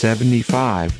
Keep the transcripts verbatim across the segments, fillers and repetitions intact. seventy-five.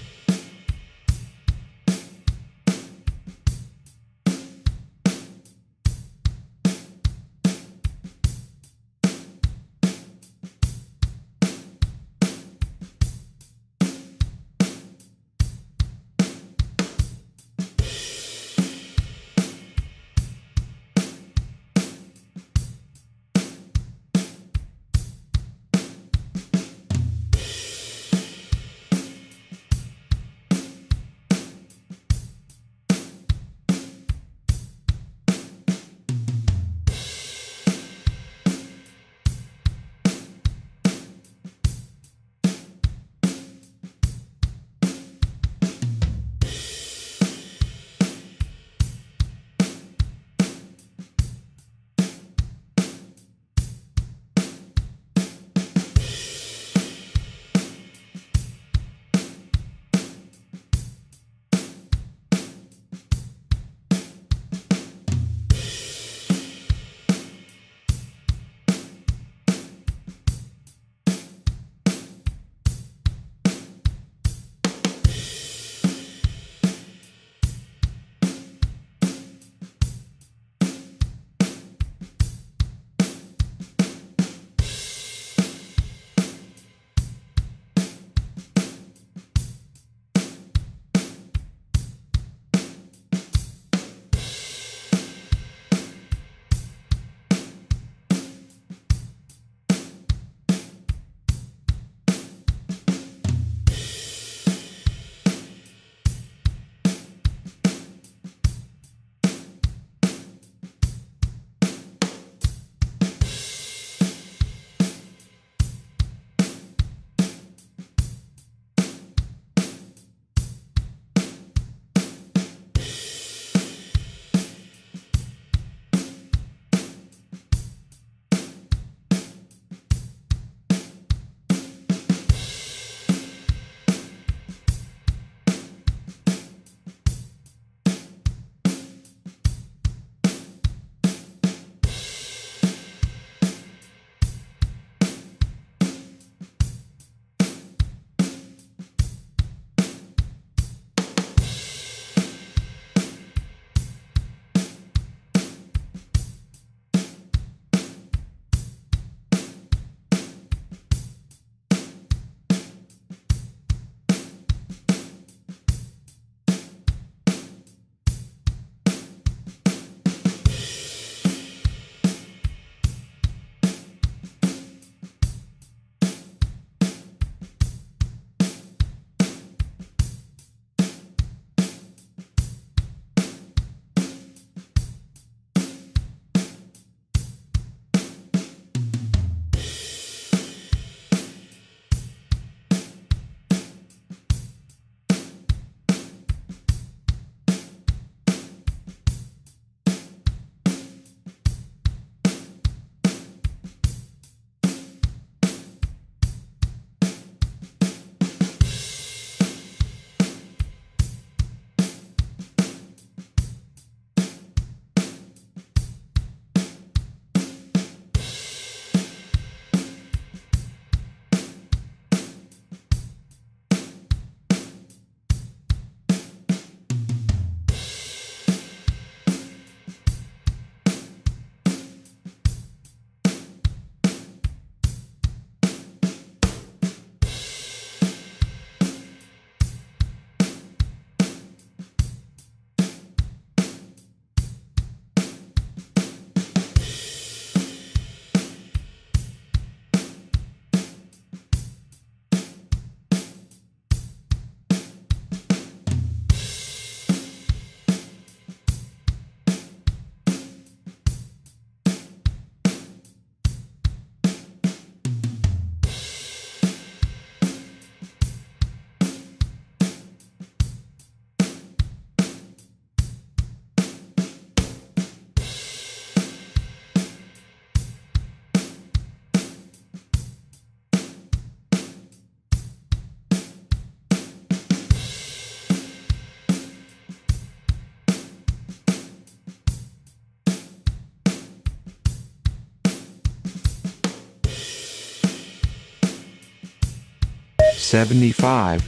seventy-five.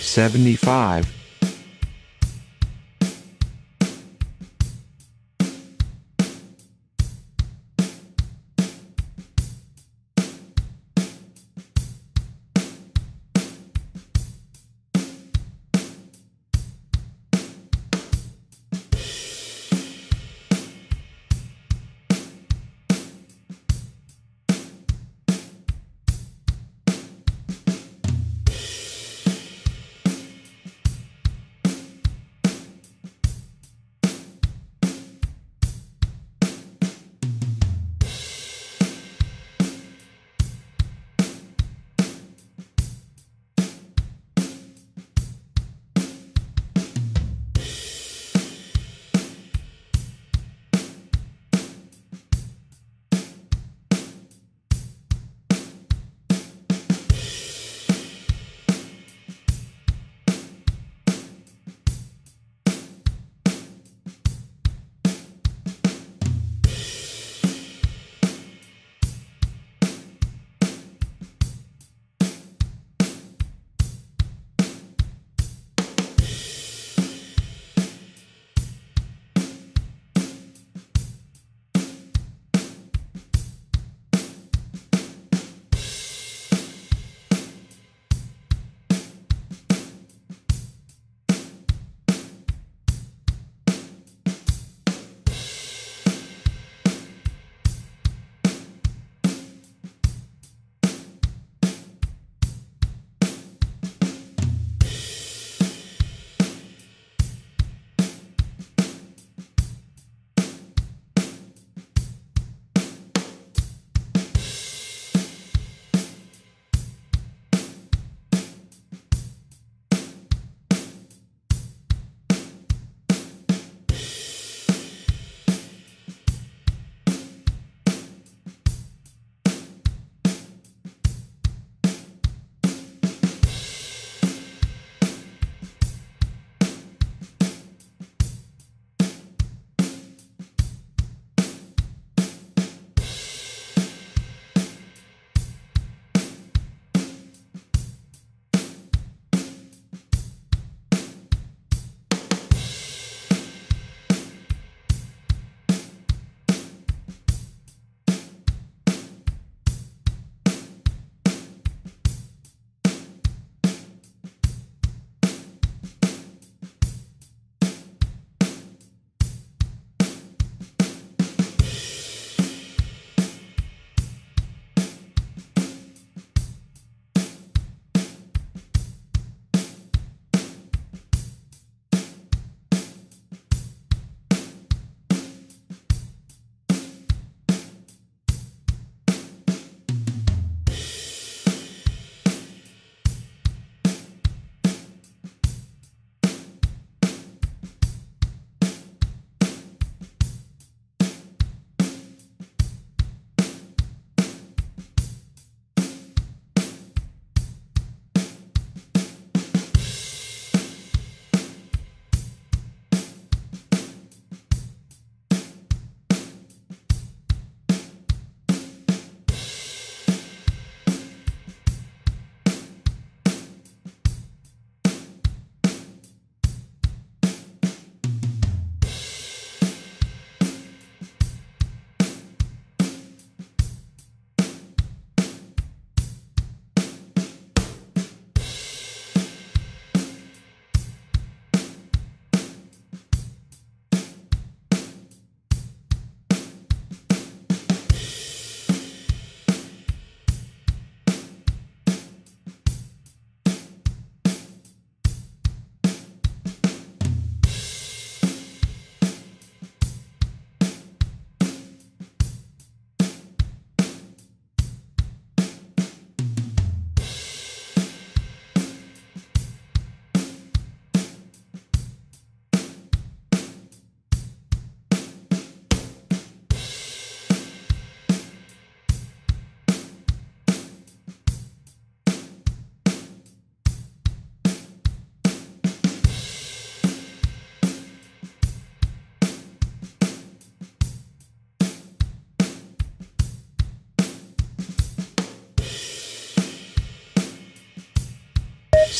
seventy-five.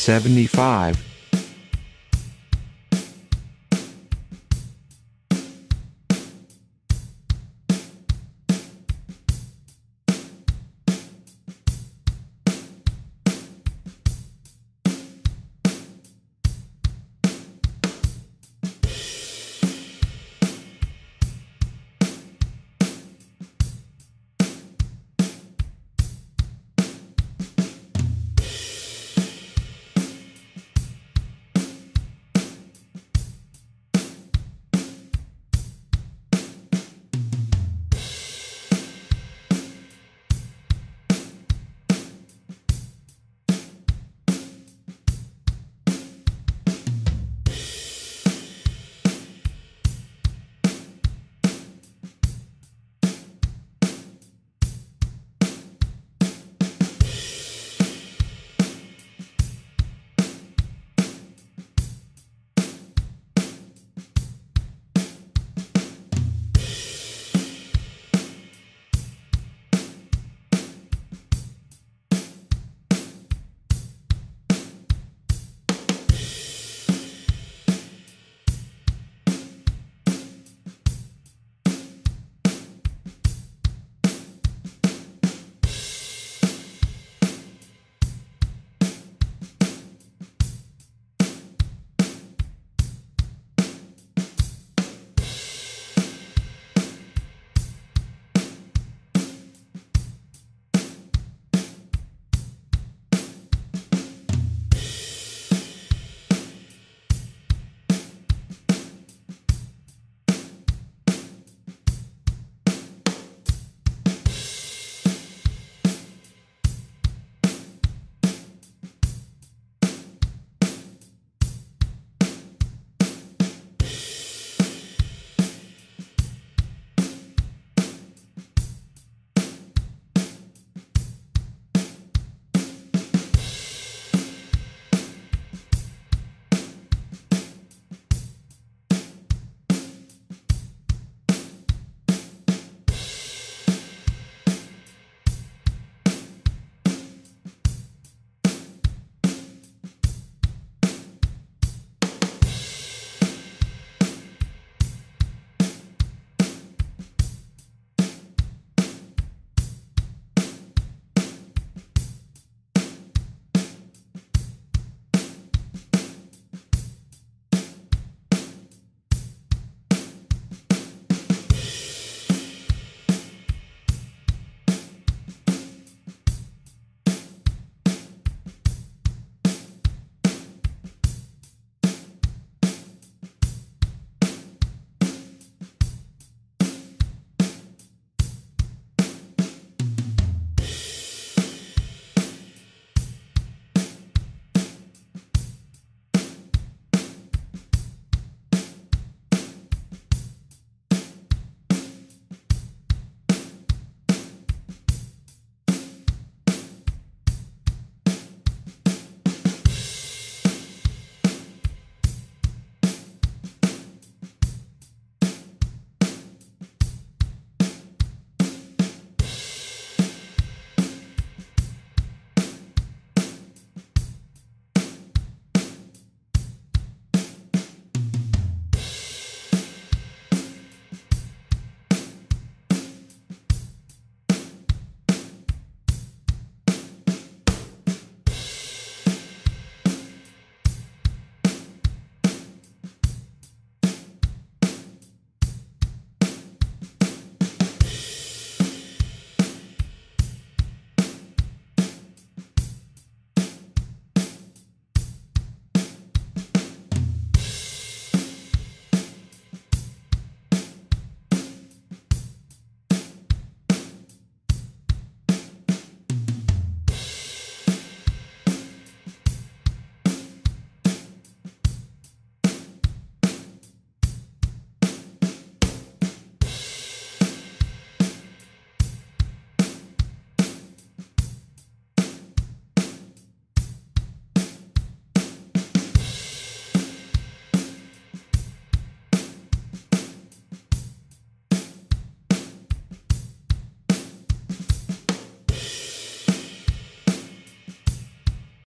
seventy-five